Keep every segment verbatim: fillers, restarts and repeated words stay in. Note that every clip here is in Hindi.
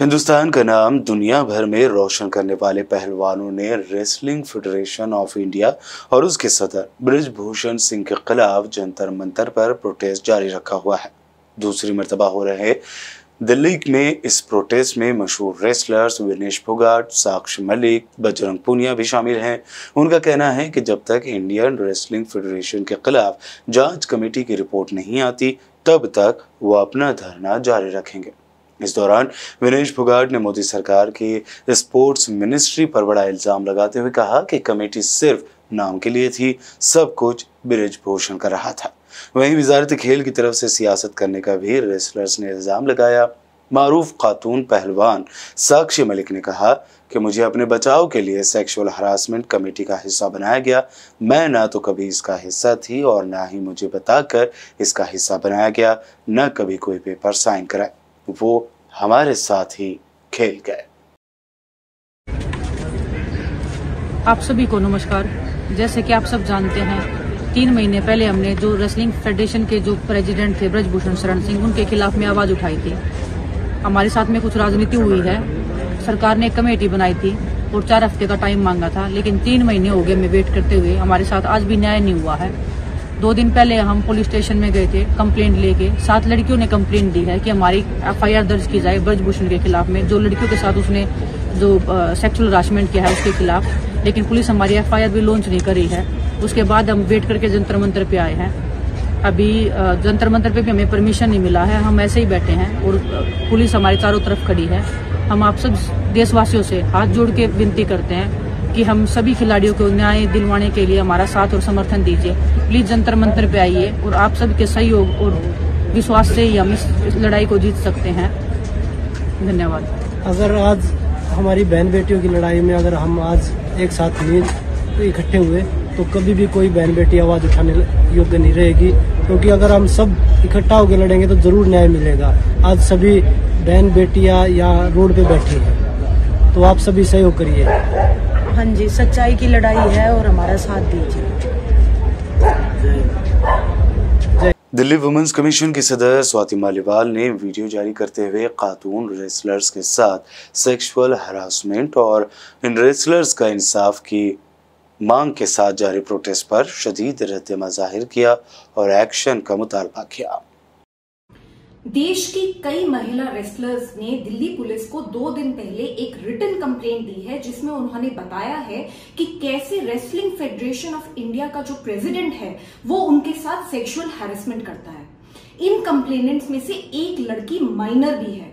हिंदुस्तान का नाम दुनिया भर में रोशन करने वाले पहलवानों ने रेसलिंग फेडरेशन ऑफ इंडिया और उसके सदर बृजभूषण सिंह के खिलाफ जंतर मंतर पर प्रोटेस्ट जारी रखा हुआ है। दूसरी मर्तबा हो रहे दिल्ली में इस प्रोटेस्ट में मशहूर रेसलर्स विनेश फोगाट, साक्षी मलिक, बजरंग पूनिया भी शामिल हैं। उनका कहना है कि जब तक इंडियन रेसलिंग फेडरेशन के खिलाफ जांच कमेटी की रिपोर्ट नहीं आती तब तक वो अपना धरना जारी रखेंगे। इस दौरान विनेश फोगाट ने मोदी सरकार की स्पोर्ट्स मिनिस्ट्री पर बड़ा इल्ज़ाम लगाते हुए कहा कि कमेटी सिर्फ नाम के लिए थी, सब कुछ बृजभूषण कर रहा था। वहीं वजारत खेल की तरफ से सियासत करने का भी रेसलर्स ने इल्ज़ाम लगाया। मारूफ खातून पहलवान साक्षी मलिक ने कहा कि मुझे अपने बचाव के लिए सेक्सुअल हरासमेंट कमेटी का हिस्सा बनाया गया, मैं ना तो कभी इसका हिस्सा थी और ना ही मुझे बताकर इसका हिस्सा बनाया गया, ना कभी कोई पेपर साइन कराए, वो हमारे साथ ही खेल गए। आप सभी को नमस्कार। जैसे कि आप सब जानते हैं, तीन महीने पहले हमने जो रेसलिंग फेडरेशन के जो प्रेसिडेंट थे बृजभूषण शरण सिंह, उनके खिलाफ में आवाज उठाई थी। हमारे साथ में कुछ राजनीति हुई है, सरकार ने कमेटी बनाई थी और चार हफ्ते का टाइम मांगा था, लेकिन तीन महीने हो गए हमें वेट करते हुए। हमारे साथ आज भी न्याय नहीं हुआ है। दो दिन पहले हम पुलिस स्टेशन में गए थे कंप्लेंट लेके। सात लड़कियों ने कंप्लेंट दी है कि हमारी एफ आई आर दर्ज की जाए बृजभूषण के खिलाफ में, जो लड़कियों के साथ उसने जो सेक्सुअल हरासमेंट किया है उसके खिलाफ। लेकिन पुलिस हमारी एफ आई आर भी लॉन्च नहीं करी है। उसके बाद हम वेट करके जंतर मंतर पे आए हैं। अभी जंतर मंतर पे भी हमें परमिशन नहीं मिला है, हम ऐसे ही बैठे हैं और पुलिस हमारे चारों तरफ खड़ी है। हम आप सब देशवासियों से हाथ जोड़ के विनती करते हैं कि हम सभी खिलाड़ियों को न्याय दिलवाने के लिए हमारा साथ और समर्थन दीजिए। प्लीज जंतर मंतर पे आइए और आप सबके सहयोग और विश्वास से ही हम इस लड़ाई को जीत सकते हैं। धन्यवाद। अगर आज हमारी बहन बेटियों की लड़ाई में अगर हम आज एक साथ नहीं इकट्ठे हुए तो कभी भी कोई बहन बेटी आवाज उठाने योग्य नहीं रहेगी, क्योंकि अगर हम सब इकट्ठा होकर लड़ेंगे तो जरूर न्याय मिलेगा। आज सभी बहन बेटियां यहाँ रोड पे बैठी हैं, तो आप सभी सहयोग करिए। हाँ जी, सच्चाई की लड़ाई है और हमारा साथ दीजिए। दिल्ली वुमेन्स कमीशन की सदर स्वाति मालिवाल ने वीडियो जारी करते हुए खातून रेसलर्स के साथ सेक्सुअल हरासमेंट और इन रेसलर्स का इंसाफ की मांग के साथ जारी प्रोटेस्ट पर शदीद रहतिया जाहिर किया और एक्शन का मुतालबा किया। देश की कई महिला रेसलर्स ने दिल्ली पुलिस को दो दिन पहले एक रिटन कंप्लेंट दी है, जिसमें उन्होंने बताया है कि कैसे रेसलिंग फेडरेशन ऑफ इंडिया का जो प्रेसिडेंट है वो उनके साथ सेक्सुअल हैरेसमेंट करता है। इन कंप्लेनेंट्स में से एक लड़की माइनर भी है,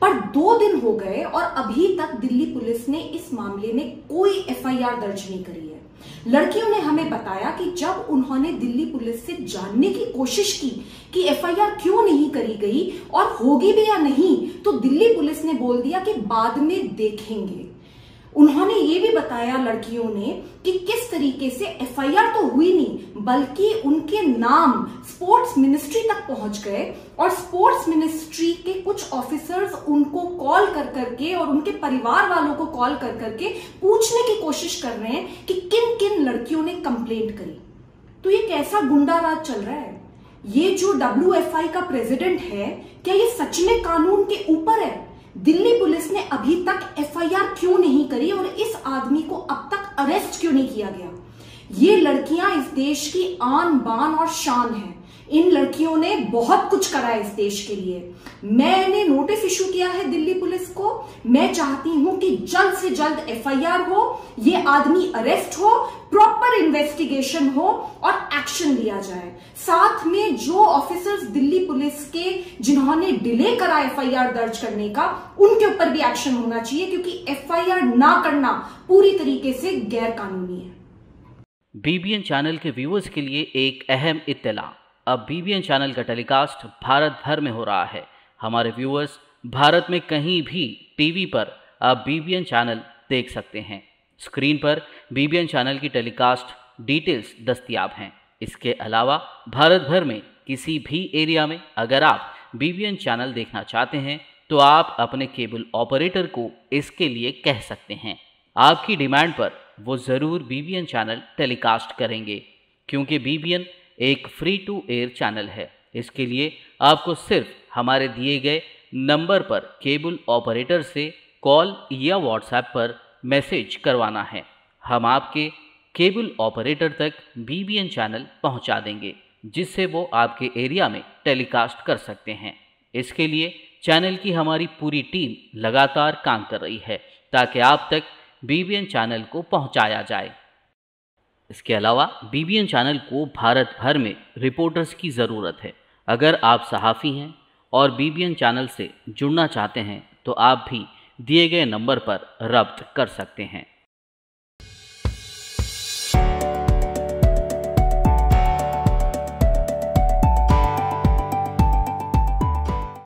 पर दो दिन हो गए और अभी तक दिल्ली पुलिस ने इस मामले में कोई एफ आई आर दर्ज नहीं करी है। लड़कियों ने हमें बताया कि जब उन्होंने दिल्ली पुलिस से जानने की कोशिश की कि एफ आई आर क्यों नहीं करी गई और होगी भी या नहीं, तो दिल्ली पुलिस ने बोल दिया कि बाद में देखेंगे। उन्होंने ये भी बताया लड़कियों ने कि किस तरीके से एफ आई आर तो हुई नहीं, बल्कि उनके नाम स्पोर्ट्स मिनिस्ट्री तक पहुंच गए और स्पोर्ट्स मिनिस्ट्री के कुछ ऑफिसर्स उनको कॉल कर करके और उनके परिवार वालों को कॉल कर करके पूछने की कोशिश कर रहे हैं कि किन किन लड़कियों ने कंप्लेंट करी। तो ये कैसा गुंडा राज चल रहा है? ये जो डब्ल्यू एफ आई का प्रेसिडेंट है, क्या ये सच में कानून के ऊपर है? दिल्ली पुलिस ने अभी तक एफ आई आर क्यों नहीं करी और इस आदमी को अब तक अरेस्ट क्यों नहीं किया गया? ये लड़कियां इस देश की आन बान और शान है। इन लड़कियों ने बहुत कुछ करा है इस देश के लिए। मैंने नोटिस इशू किया है दिल्ली पुलिस को। मैं चाहती हूं कि जल्द से जल्द एफ आई आर हो, ये आदमी अरेस्ट हो, प्रॉपर इन्वेस्टिगेशन हो और एक्शन लिया जाए। साथ में जो ऑफिसर्स दिल्ली पुलिस के जिन्होंने डिले करा एफ आई आर दर्ज करने का, उनके ऊपर भी एक्शन होना चाहिए, क्योंकि एफ आई आर ना करना पूरी तरीके से गैर कानूनी है। बी बी एन चैनल के व्यूअर्स के लिए एक अहम इत्तला। अब बी बी एन चैनल का टेलीकास्ट भारत भर में हो रहा है। हमारे व्यूअर्स भारत में कहीं भी टीवी पर आप बी बी एन चैनल देख सकते हैं। स्क्रीन पर बी बी एन चैनल की टेलीकास्ट डिटेल्स दस्तियाब हैं। इसके अलावा भारत भर में किसी भी एरिया में अगर आप बी बी एन चैनल देखना चाहते हैं तो आप अपने केबल ऑपरेटर को इसके लिए कह सकते हैं। आपकी डिमांड पर वो ज़रूर B B N channel telecast करेंगे, क्योंकि बी बी एन एक फ्री टू एयर चैनल है। इसके लिए आपको सिर्फ हमारे दिए गए नंबर पर केबल ऑपरेटर से कॉल या व्हाट्सएप पर मैसेज करवाना है। हम आपके केबल ऑपरेटर तक बी बी एन चैनल पहुंचा देंगे, जिससे वो आपके एरिया में टेलीकास्ट कर सकते हैं। इसके लिए चैनल की हमारी पूरी टीम लगातार काम कर रही है ताकि आप तक बी बी एन चैनल को पहुंचाया जाए। इसके अलावा बी बी एन चैनल को भारत भर में रिपोर्टर्स की ज़रूरत है। अगर आप सहाफ़ी हैं और बी बी एन चैनल से जुड़ना चाहते हैं तो आप भी दिए गए नंबर पर रब्त कर सकते हैं।